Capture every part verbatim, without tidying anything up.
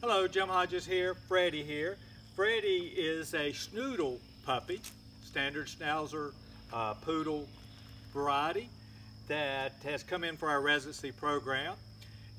Hello, Jim Hodges here, Freddie here. Freddie is a Schnoodle puppy, standard Schnauzer uh, Poodle variety that has come in for our residency program.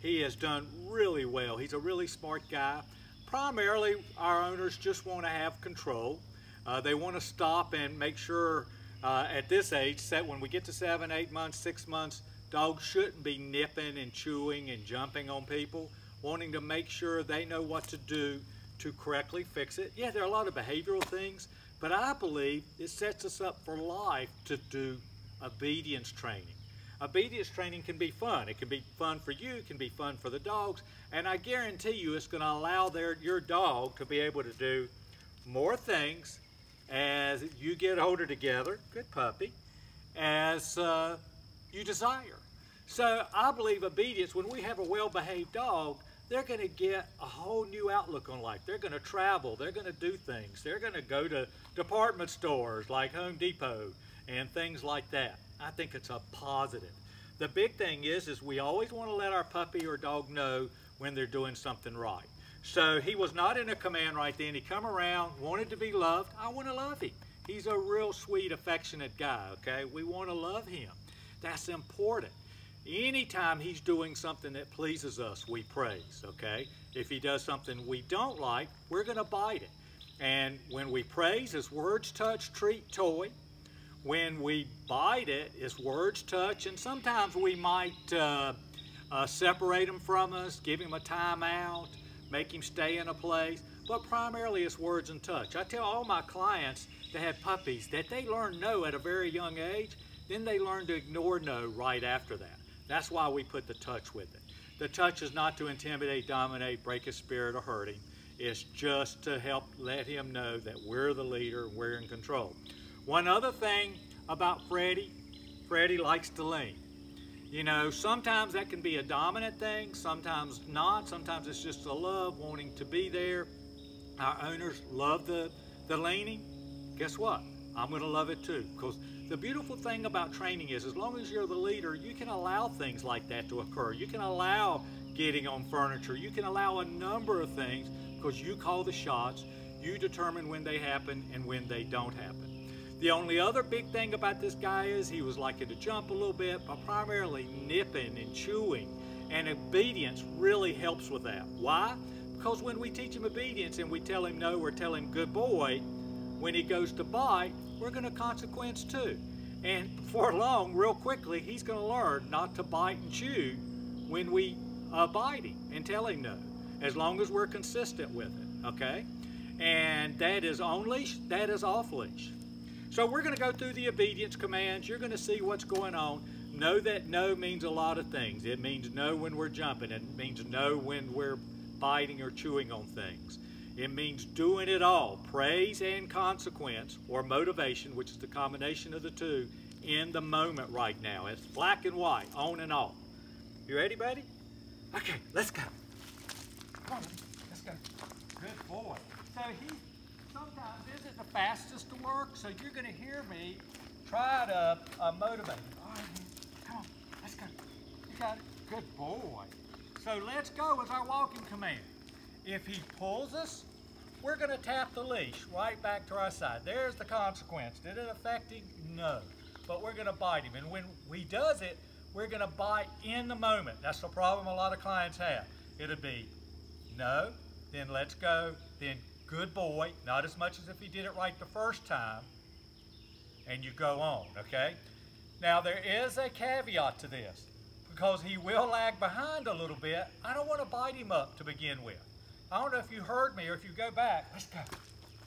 He has done really well. He's a really smart guy. Primarily, our owners just want to have control. Uh, they want to stop and make sure uh, at this age, set when we get to seven, eight months, six months, dogs shouldn't be nipping and chewing and jumping on people, wanting to make sure they know what to do to correctly fix it. Yeah, there are a lot of behavioral things, but I believe it sets us up for life to do obedience training. Obedience training can be fun. It can be fun for you, it can be fun for the dogs, and I guarantee you it's gonna allow their, your dog to be able to do more things as you get older together, good puppy, as uh, you desire. So I believe obedience, when we have a well-behaved dog, they're gonna get a whole new outlook on life. They're gonna travel, they're gonna do things, they're gonna go to department stores like Home Depot and things like that. I think it's a positive. The big thing is, is we always wanna let our puppy or dog know when they're doing something right. So he was not in a command right then. He come around, wanted to be loved. I wanna love him. He's a real sweet, affectionate guy, okay? We wanna love him. That's important. Anytime he's doing something that pleases us, we praise, okay? If he does something we don't like, we're gonna bite it. And when we praise, it's words, touch, treat, toy. When we bite it, it's words, touch, and sometimes we might uh, uh, separate him from us, give him a time out, make him stay in a place, but primarily it's words and touch. I tell all my clients that have puppies that they learn no at a very young age, then they learn to ignore no right after that. That's why we put the touch with it. The touch is not to intimidate, dominate, break his spirit, or hurt him. It's just to help let him know that we're the leader, we're in control. One other thing about Freddie, Freddie likes to lean. You know, sometimes that can be a dominant thing, sometimes not, sometimes it's just a love, wanting to be there. Our owners love the, the leaning. Guess what? I'm gonna love it too, because the beautiful thing about training is as long as you're the leader, you can allow things like that to occur. You can allow getting on furniture. You can allow a number of things because you call the shots. You determine when they happen and when they don't happen. The only other big thing about this guy is he was liking to jump a little bit, but primarily nipping and chewing. And obedience really helps with that. Why? Because when we teach him obedience and we tell him no or tell him good boy, when he goes to bite, we're gonna consequence too. And before long, real quickly, he's gonna learn not to bite and chew when we uh, bite him and tell him no, as long as we're consistent with it, okay? And that is on leash, that is off leash. So we're gonna go through the obedience commands. You're gonna see what's going on. Know that no means a lot of things. It means no when we're jumping. It means no when we're biting or chewing on things. It means doing it all, praise and consequence, or motivation, which is the combination of the two, in the moment right now. It's black and white, on and off. You ready, buddy? Okay, let's go. Come on, let's go. Good boy. So he sometimes isn't the fastest to work, so you're gonna hear me try to uh, motivate him. All right, come on, let's go. You got it, good boy. So let's go is our walking command. If he pulls us, we're gonna tap the leash right back to our side. There's the consequence. Did it affect him? No, but we're gonna bite him. And when he does it, we're gonna bite in the moment. That's the problem a lot of clients have. It'll be no, then let's go, then good boy, not as much as if he did it right the first time, and you go on, okay? Now there is a caveat to this, because he will lag behind a little bit. I don't wanna bite him up to begin with. I don't know if you heard me or if you go back. Let's go.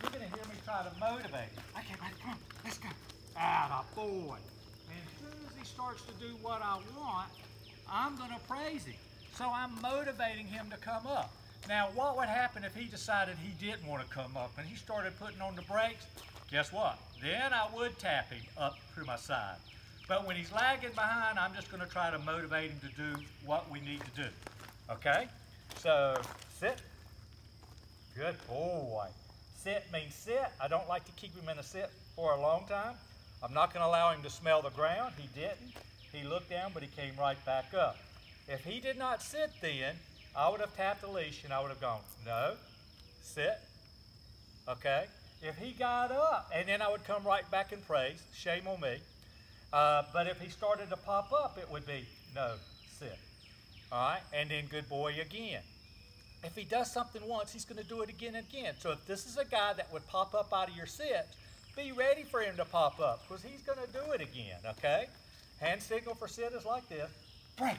You're going to hear me try to motivate. Okay, buddy, come on. Let's go. Ah, my boy. And as soon as he starts to do what I want, I'm going to praise him. So I'm motivating him to come up. Now, what would happen if he decided he didn't want to come up and he started putting on the brakes? Guess what? Then I would tap him up through my side. But when he's lagging behind, I'm just going to try to motivate him to do what we need to do. Okay? So, sit. Good boy. Sit means sit. I don't like to keep him in a sit for a long time. I'm not going to allow him to smell the ground. He didn't. He looked down, but he came right back up. If he did not sit then, I would have tapped the leash and I would have gone, no, sit, okay? If he got up, and then I would come right back and praise, shame on me. Uh, but if he started to pop up, it would be, no, sit, all right? And then good boy again. If he does something once, he's gonna do it again and again. So if this is a guy that would pop up out of your sit, be ready for him to pop up, because he's gonna do it again, okay? Hand signal for sit is like this, break.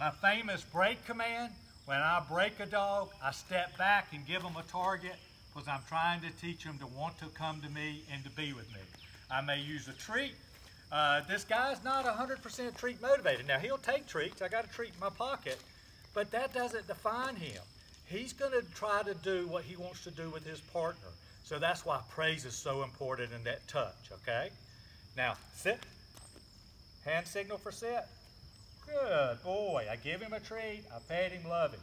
My famous break command, when I break a dog, I step back and give him a target, because I'm trying to teach him to want to come to me and to be with me. I may use a treat. Uh, this guy's not one hundred percent treat motivated. Now, he'll take treats. I got a treat in my pocket, but that doesn't define him. He's gonna try to do what he wants to do with his partner. So that's why praise is so important in that touch, okay? Now, sit. Hand signal for sit. Good boy. I give him a treat. I pet him, love him.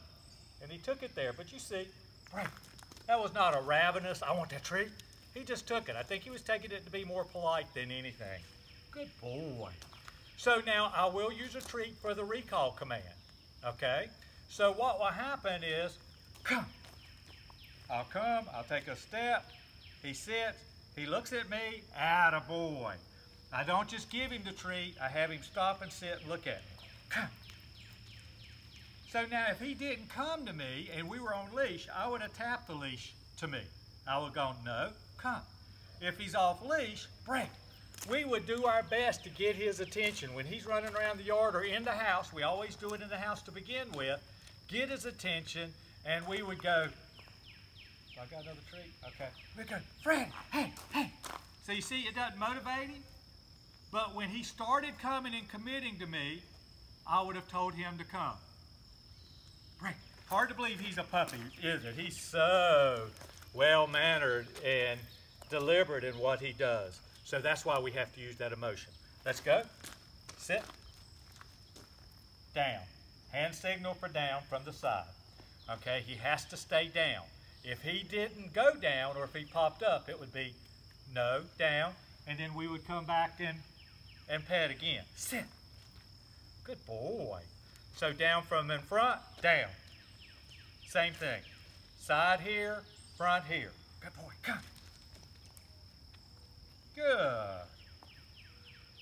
And he took it there, but you see, break. That was not a ravenous, I want that treat. He just took it. I think he was taking it to be more polite than anything. Good boy. So now I will use a treat for the recall command, okay? So what will happen is, come. I'll come, I'll take a step, he sits, he looks at me, attaboy. I don't just give him the treat, I have him stop and sit and look at me. Come. So now if he didn't come to me and we were on leash, I would have tapped the leash to me. I would go, no, come. If he's off leash, break. We would do our best to get his attention. When he's running around the yard or in the house, we always do it in the house to begin with, get his attention, and we would go, I got another treat, okay. We go, Freddie, hey, hey. So you see, it doesn't motivate him, but when he started coming and committing to me, I would have told him to come. Break. Hard to believe he's a puppy, isn't it? He's so well-mannered and deliberate in what he does. So that's why we have to use that emotion. Let's go. Sit. Down. Hand signal for down from the side. Okay, he has to stay down. If he didn't go down or if he popped up, it would be no, down, and then we would come back and, and pet again. Sit. Good boy. So down from in front, down. Same thing. Side here, front here. Good boy, come. Good.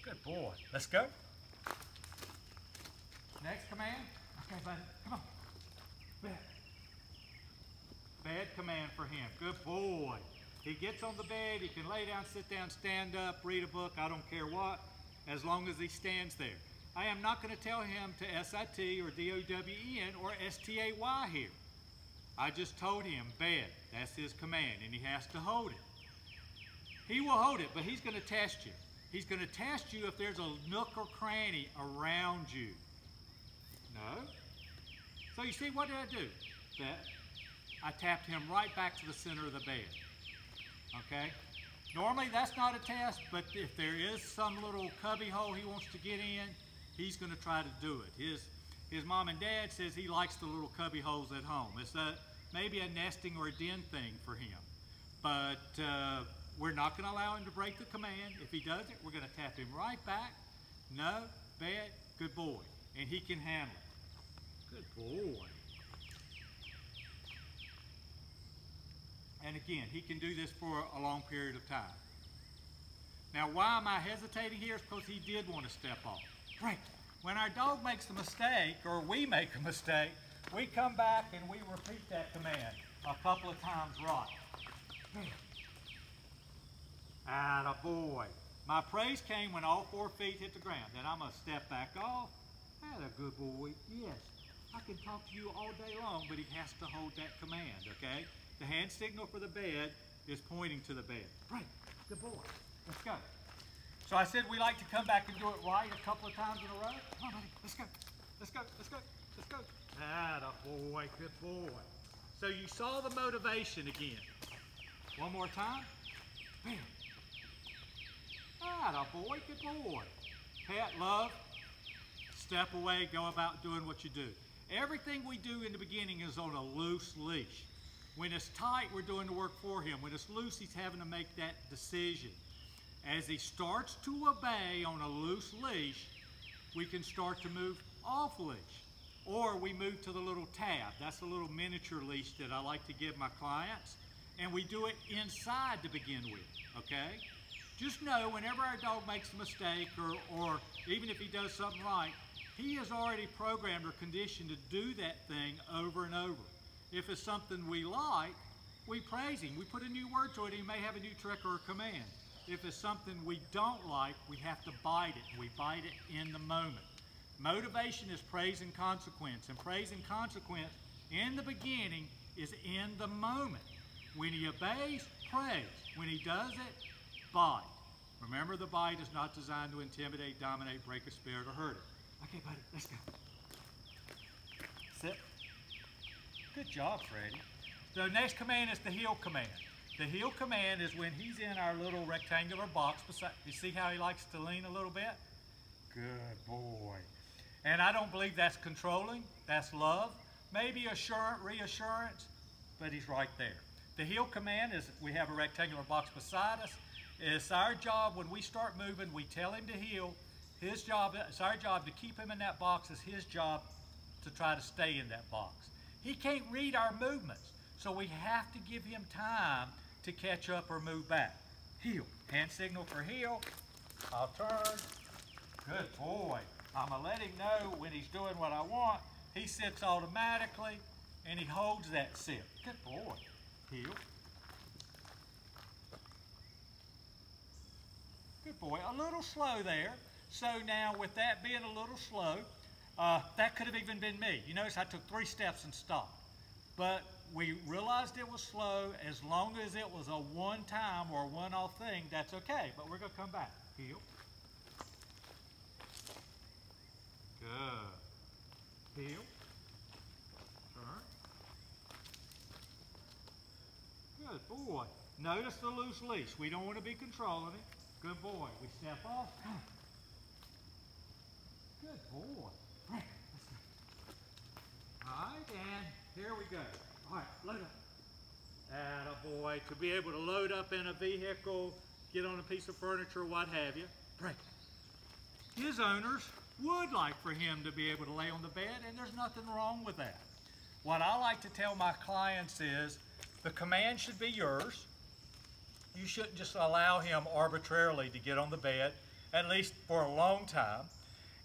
Good boy. Let's go. Next command. Okay, buddy, come on. Back. Bed command for him. Good boy. He gets on the bed, he can lay down, sit down, stand up, read a book, I don't care what, as long as he stands there. I am not going to tell him to S I T or D O W E N or S T A Y here. I just told him, bed, that's his command, and he has to hold it. He will hold it, but he's going to test you. He's going to test you if there's a nook or cranny around you. No? So you see, what did I do? That. I tapped him right back to the center of the bed, okay? Normally that's not a test, but if there is some little cubby hole he wants to get in, he's gonna try to do it. His, his mom and dad says he likes the little cubby holes at home. It's a, maybe a nesting or a den thing for him, but uh, we're not gonna allow him to break the command. If he does it, we're gonna tap him right back. No, bad, good boy, and he can handle it. Good boy. And again, he can do this for a long period of time. Now, why am I hesitating here? It's because he did want to step off. Right. When our dog makes a mistake, or we make a mistake, we come back and we repeat that command a couple of times right. Attaboy. My praise came when all four feet hit the ground. Then I'm going to step back off. That's a good boy. Yes. I can talk to you all day long, but he has to hold that command, okay? The hand signal for the bed is pointing to the bed. Right, good boy. Let's go. So I said we like to come back and do it right a couple of times in a row. Come on, buddy, let's go. Let's go, let's go, let's go. Atta boy, good boy. So you saw the motivation again. One more time. Bam. Atta boy, good boy. Pet, love, step away, go about doing what you do. Everything we do in the beginning is on a loose leash. When it's tight, we're doing the work for him. When it's loose, he's having to make that decision. As he starts to obey on a loose leash, we can start to move off leash. or we move to the little tab. That's a little miniature leash that I like to give my clients, and we do it inside to begin with, okay? Just know whenever our dog makes a mistake, or, or even if he does something right, he is already programmed or conditioned to do that thing over and over. If it's something we like, we praise him. We put a new word to it, he may have a new trick or a command. If it's something we don't like, we have to bite it. We bite it in the moment. Motivation is praise and consequence, and praise and consequence in the beginning is in the moment. When he obeys, praise. When he does it, bite. Remember, the bite is not designed to intimidate, dominate, break a spirit, or hurt it. Okay, buddy, let's go. Sit. Good job, Freddie. The next command is the heel command. The heel command is when he's in our little rectangular box beside. You see how he likes to lean a little bit? Good boy. And I don't believe that's controlling. That's love. Maybe assurance, reassurance, but he's right there. The heel command is we have a rectangular box beside us. It's our job when we start moving, we tell him to heel. His job, it's our job to keep him in that box. It's his job to try to stay in that box. He can't read our movements, so we have to give him time to catch up or move back. Heel. Hand signal for heel. I'll turn. Good boy. I'm going to let him know when he's doing what I want. He sits automatically, and he holds that sit. Good boy. Heel. Good boy. A little slow there. So now with that being a little slow, uh, that could have even been me. You notice I took three steps and stopped. But we realized it was slow. As long as it was a one-time or one-off thing, that's okay. But we're going to come back. Heel. Good. Heel. Turn. Good boy. Notice the loose leash. We don't want to be controlling it. Good boy. We step off. Good boy. Right. All right, and here we go. All right, load up. Attaboy. To be able to load up in a vehicle, get on a piece of furniture, what have you. Right. His owners would like for him to be able to lay on the bed, and there's nothing wrong with that. What I like to tell my clients is, the command should be yours. You shouldn't just allow him arbitrarily to get on the bed, at least for a long time.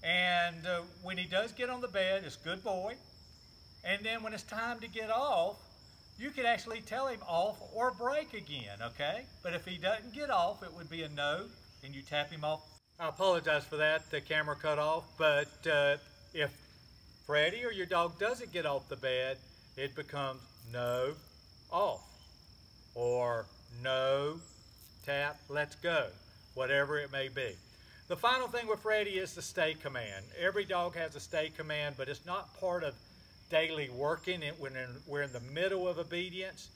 And uh, when he does get on the bed, it's good boy. And then when it's time to get off, you can actually tell him off or break again, okay? But if he doesn't get off, it would be a no, and you tap him off. I apologize for that, the camera cut off, but uh, if Freddie or your dog doesn't get off the bed, it becomes no, off, or no, tap, let's go, whatever it may be. The final thing with Freddie is the stay command. Every dog has a stay command, but it's not part of daily working. It, when we're in the middle of obedience,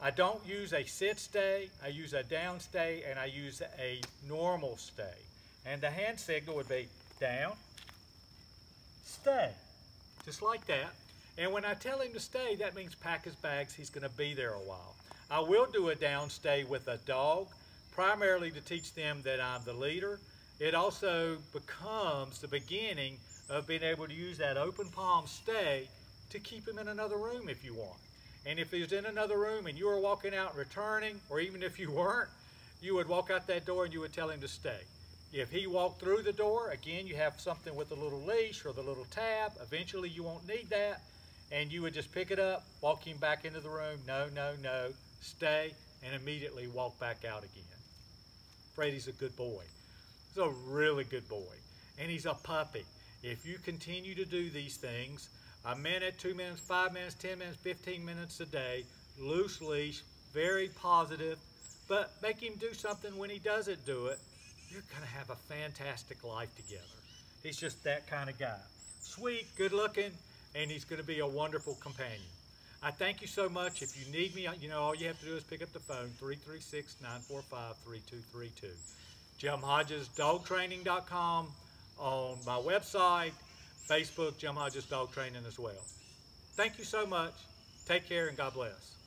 I don't use a sit stay, I use a down stay, and I use a normal stay. And the hand signal would be down, stay, just like that. And when I tell him to stay, that means pack his bags, he's going to be there a while. I will do a down stay with a dog, primarily to teach them that I'm the leader. It also becomes the beginning of being able to use that open palm stay to keep him in another room if you want. And if he's in another room and you were walking out and returning, or even if you weren't, you would walk out that door and you would tell him to stay. If he walked through the door, again, you have something with the little leash or the little tab. Eventually you won't need that. And you would just pick it up, walk him back into the room, no, no, no, stay, and immediately walk back out again. Freddie's a good boy. He's a really good boy, and he's a puppy. If you continue to do these things, a minute, two minutes, five minutes, ten minutes, fifteen minutes a day, loose leash, very positive, but make him do something when he doesn't do it, you're gonna have a fantastic life together. He's just that kind of guy. Sweet, good looking, and he's gonna be a wonderful companion. I thank you so much. If you need me, you know, all you have to do is pick up the phone, three three six, nine four five, three two three two. Jim Hodges dog training dot com on my website, Facebook, Jim Hodges Dog Training as well. Thank you so much. Take care and God bless.